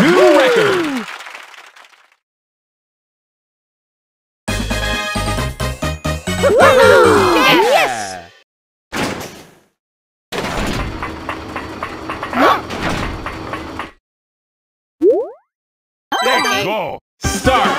New record! Yes! Huh? Next ball, start!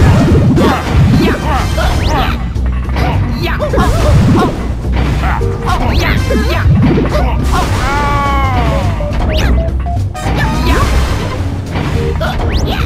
Let's go! Start!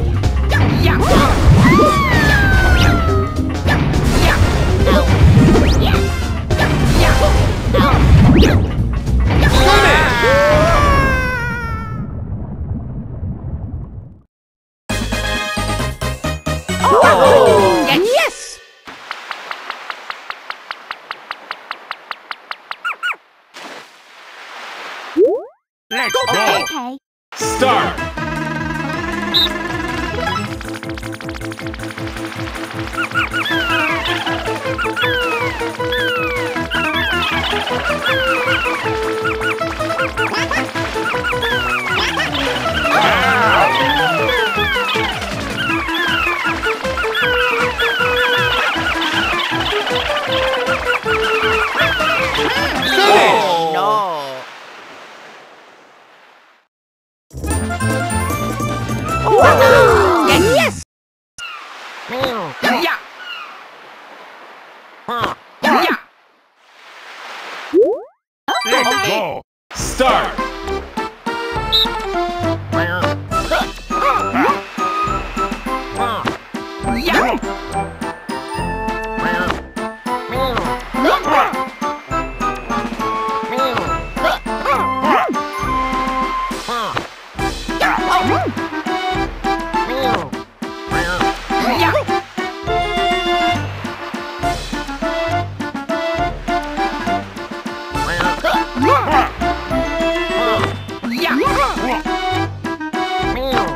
Let's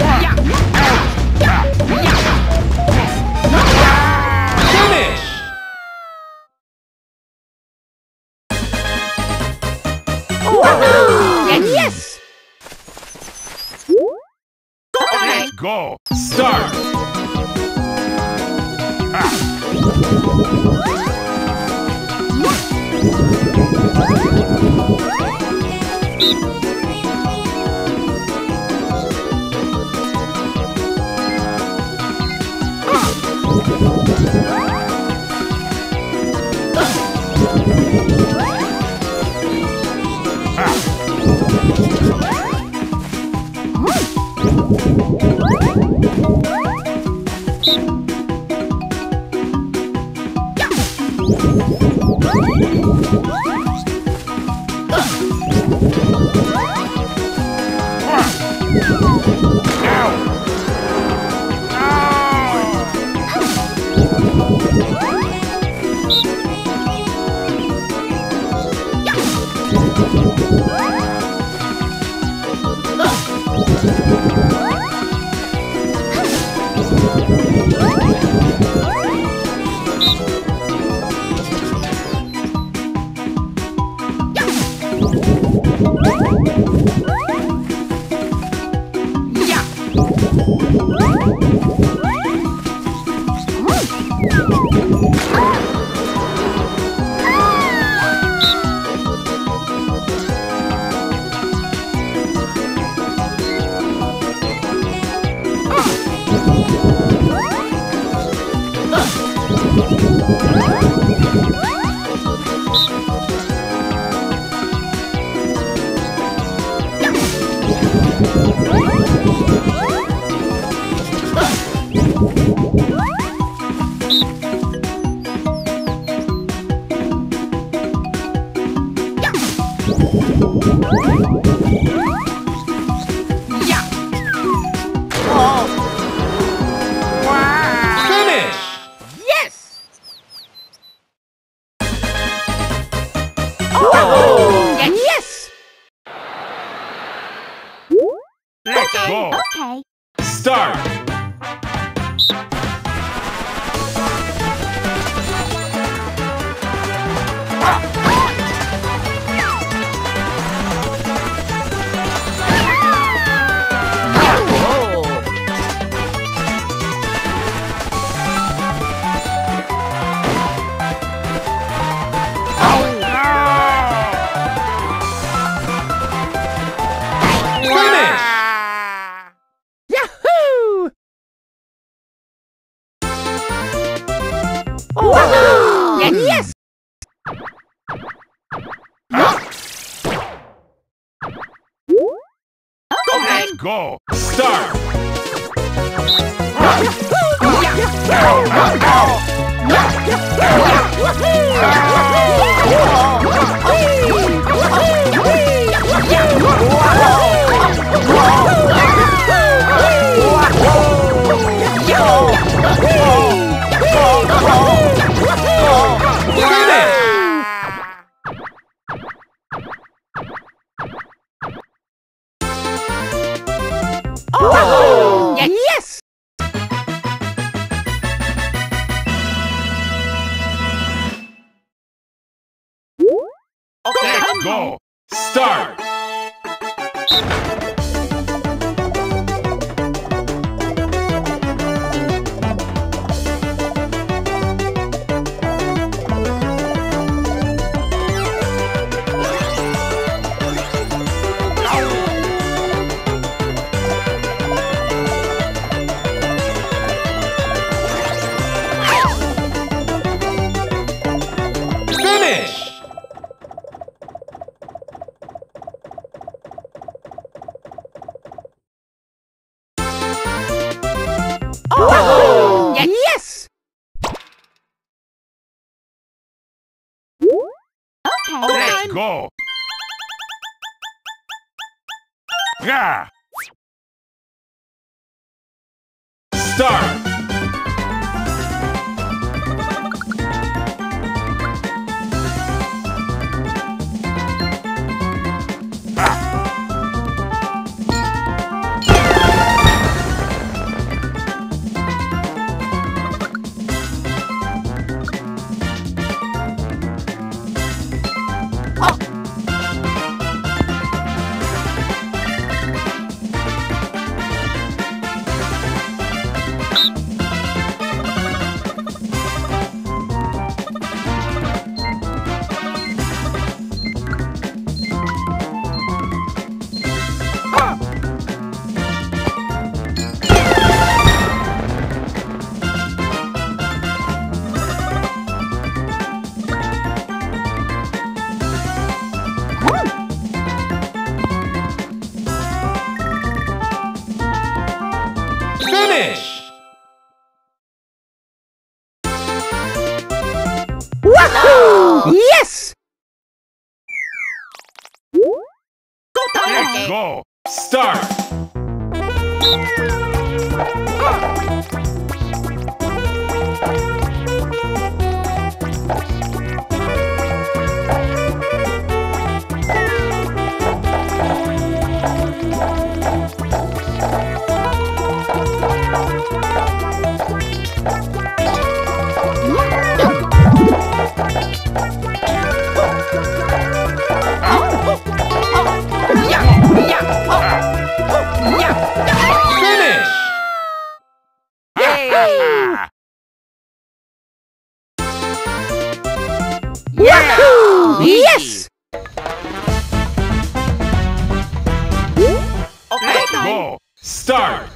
go! Start! Finish! Yes! Let's go! Start! Go! Start! Go! Start! Go! Yeah! Start! Go! Start! Start!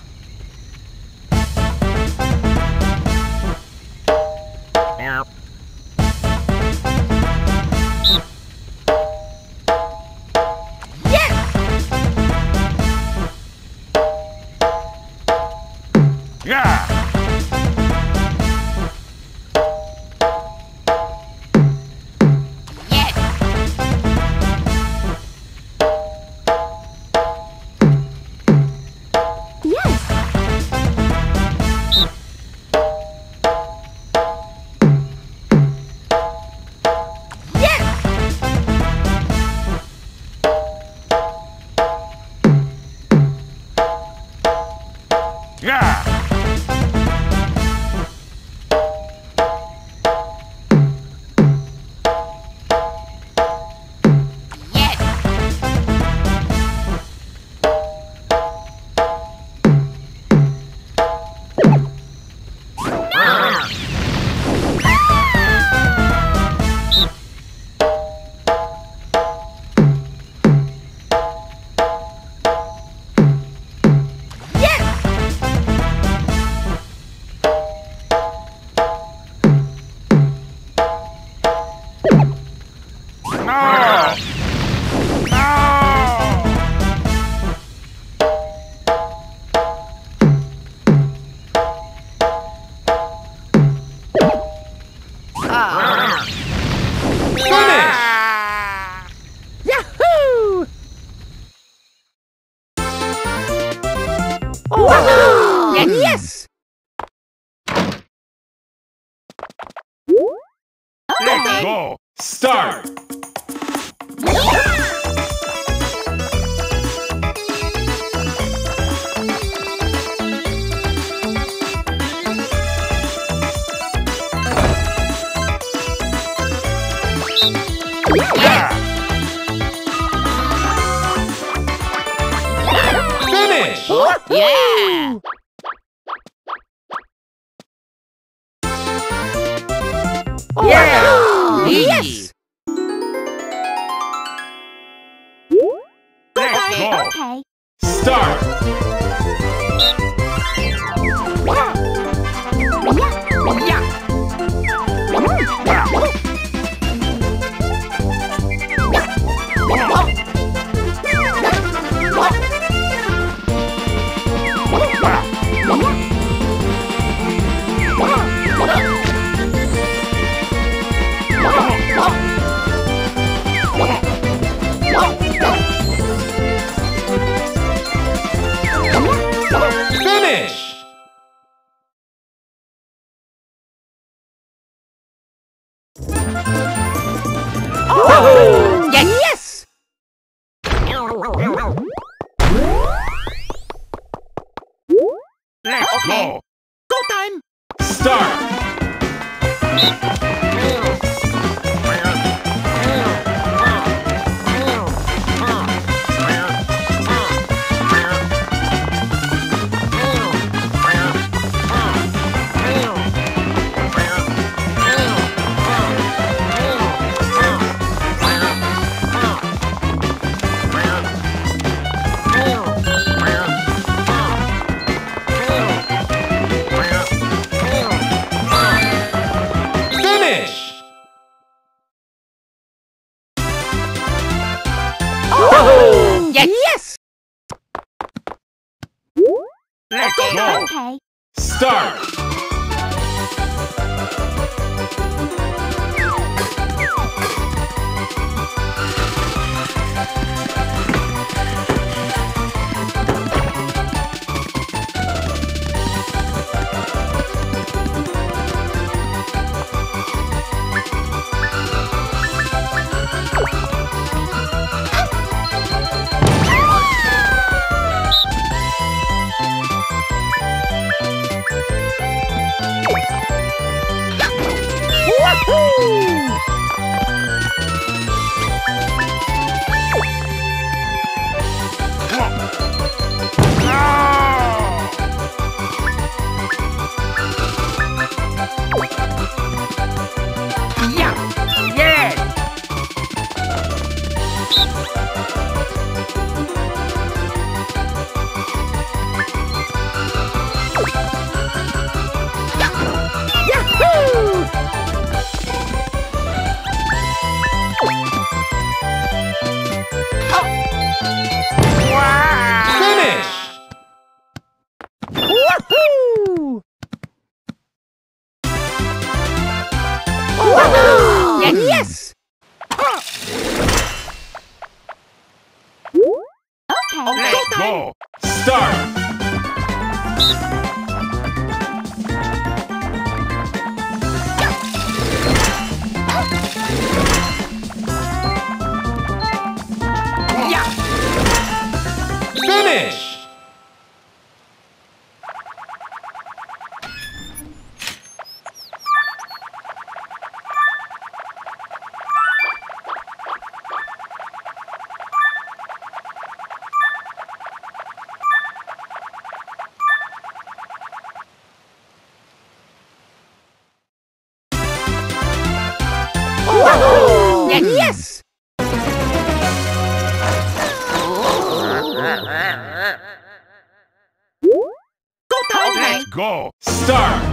Start! Yes! Let's go! Start!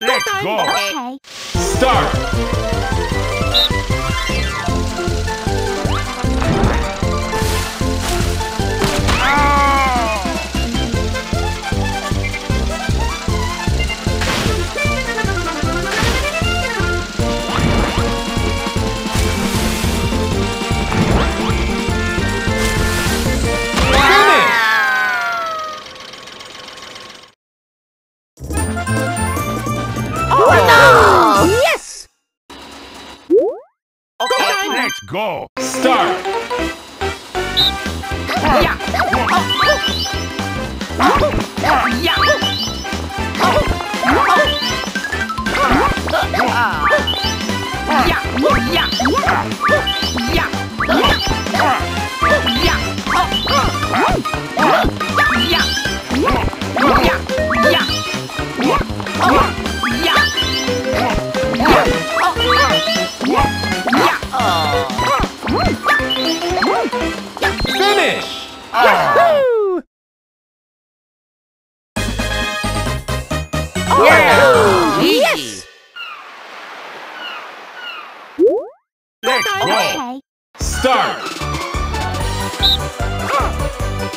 Let's go! Okay, time! Start! Go! Start! Go! Okay. Start! Go! Start! Finish! Yahoo! Oh. Yeah! Yes! Let's go! Start!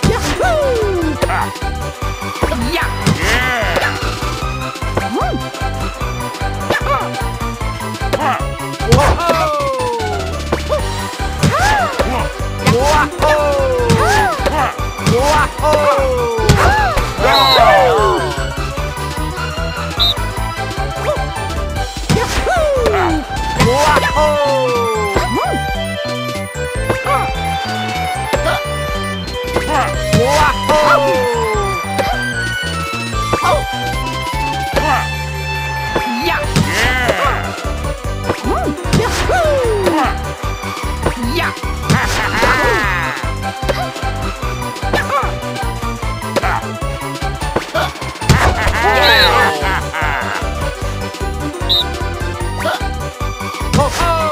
Yahoo! Yahoo! Oh.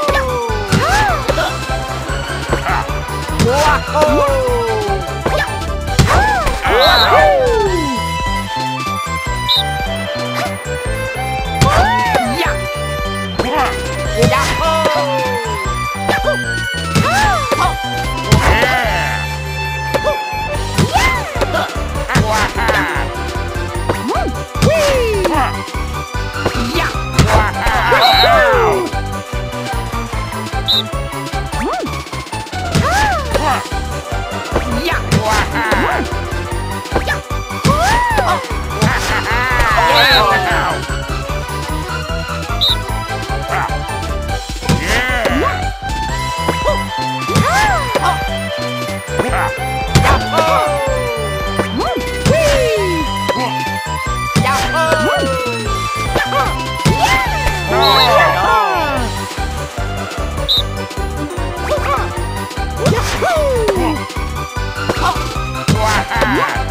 Wow.